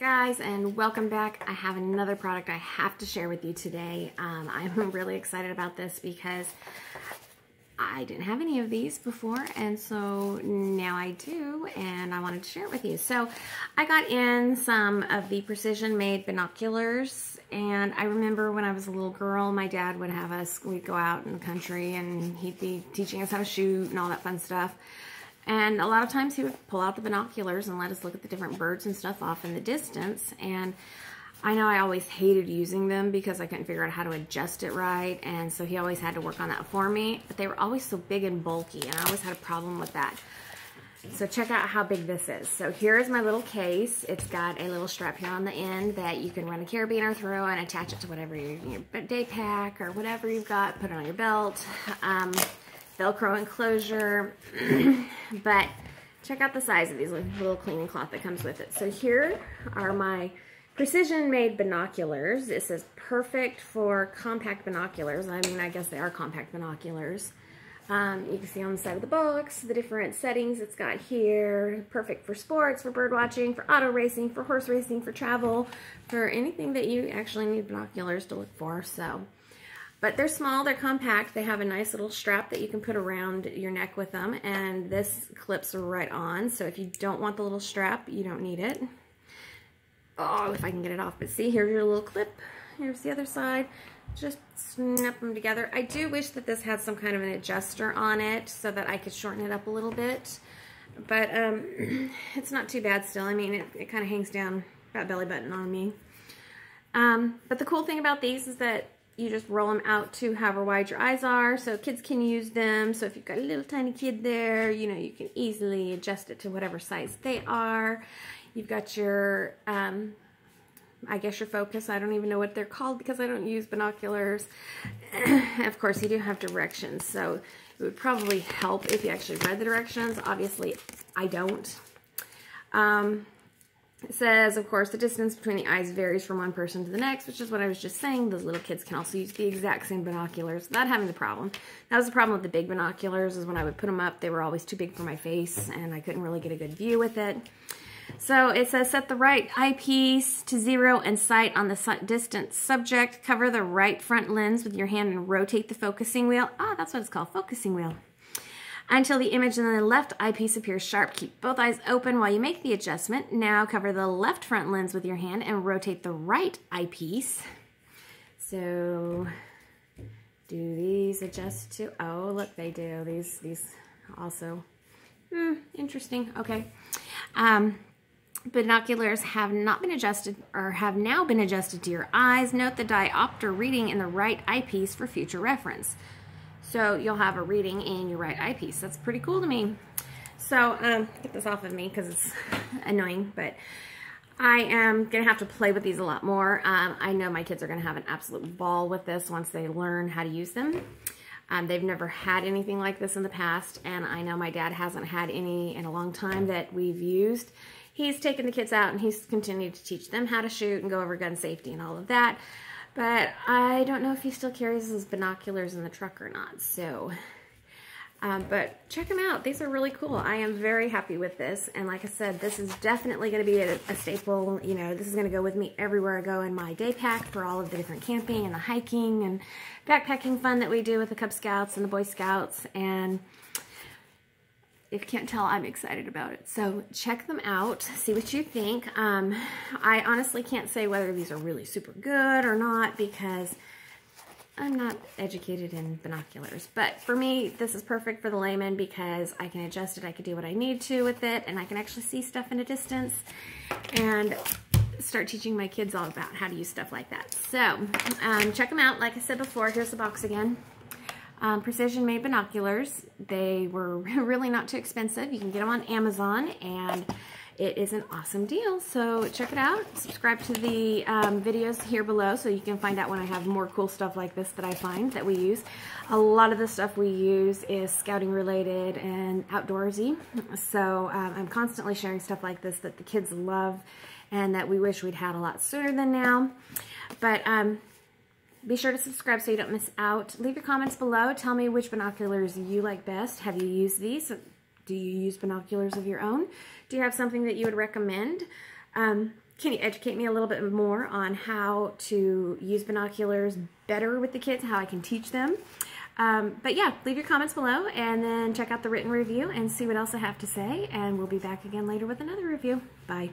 Guys, and welcome back. I have another product I have to share with you today. I'm really excited about this because I didn't have any of these before, and so now I do, and I wanted to share it with you. So I got in some of the Precision Made binoculars, and I remember when I was a little girl, my dad would have us, we'd go out in the country, and he'd be teaching us how to shoot and all that fun stuff. And a lot of times he would pull out the binoculars and let us look at the different birds and stuff off in the distance. And I know I always hated using them because I couldn't figure out how to adjust it right. And so he always had to work on that for me. But they were always so big and bulky, and I always had a problem with that. So check out how big this is. So here is my little case. It's got a little strap here on the end that you can run a carabiner through and attach it to whatever your day pack or whatever you've got. Put it on your belt. Velcro enclosure, but check out the size of these little cleaning cloth that comes with it. So here are my Precision Made binoculars. It says perfect for compact binoculars. I mean, I guess they are compact binoculars. You can see on the side of the box the different settings it's got here. Perfect for sports, for bird watching, for auto racing, for horse racing, for travel, for anything that you actually need binoculars to look for. So. But they're small, they're compact, they have a nice little strap that you can put around your neck with them, and this clips right on, so if you don't want the little strap, you don't need it. Oh, if I can get it off, but see, here's your little clip, here's the other side, just snap them together. I do wish that this had some kind of an adjuster on it so that I could shorten it up a little bit, but it's not too bad still. I mean, it kind of hangs down about belly button on me. But the cool thing about these is that you just roll them out to however wide your eyes are, so kids can use them. So if you've got a little tiny kid there, you know, you can easily adjust it to whatever size they are. You've got your, I guess your focus. I don't even know what they're called because I don't use binoculars. Of course, you do have directions, so it would probably help if you actually read the directions. Obviously, I don't. It says, of course, the distance between the eyes varies from one person to the next, which is what I was just saying. Those little kids can also use the exact same binoculars without having the problem. That was the problem with the big binoculars, is when I would put them up, they were always too big for my face, and I couldn't really get a good view with it. So it says, set the right eyepiece to zero and sight on the distant subject. Cover the right front lens with your hand and rotate the focusing wheel. Ah, that's what it's called, focusing wheel. Until the image in the left eyepiece appears sharp. Keep both eyes open while you make the adjustment. Now cover the left front lens with your hand and rotate the right eyepiece. So do these adjust to, oh look, they do. These also, interesting, okay. Binoculars have not been adjusted or have now been adjusted to your eyes. Note the diopter reading in the right eyepiece for future reference. So you'll have a reading in your right eyepiece. That's pretty cool to me. So get this off of me because it's annoying, but I am going to have to play with these a lot more. I know my kids are going to have an absolute ball with this once they learn how to use them. They've never had anything like this in the past, and I know my dad hasn't had any in a long time that we've used. He's taken the kids out, and he's continued to teach them how to shoot and go over gun safety and all of that. But I don't know if he still carries his binoculars in the truck or not, so, but check them out. These are really cool. I am very happy with this, and like I said, this is definitely going to be a staple. You know, this is going to go with me everywhere I go in my day pack for all of the different camping and the hiking and backpacking fun that we do with the Cub Scouts and the Boy Scouts, and if you can't tell, I'm excited about it. So check them out, see what you think. I honestly can't say whether these are really super good or not because I'm not educated in binoculars. But for me, this is perfect for the layman because I can adjust it, I can do what I need to with it, and I can actually see stuff in a distance and start teaching my kids all about how to use stuff like that. So check them out. Like I said before, here's the box again. Precision Made binoculars. They were really not too expensive. You can get them on Amazon, and it is an awesome deal. So check it out. Subscribe to the videos here below so you can find out when I have more cool stuff like this that I find that we use. A lot of the stuff we use is scouting related and outdoorsy. So I'm constantly sharing stuff like this that the kids love and that we wish we'd had a lot sooner than now. But be sure to subscribe so you don't miss out. Leave your comments below. Tell me which binoculars you like best. Have you used these? Do you use binoculars of your own? Do you have something that you would recommend? Can you educate me a little bit more on how to use binoculars better with the kids, how I can teach them? But yeah, leave your comments below and then check out the written review and see what else I have to say. And we'll be back again later with another review. Bye.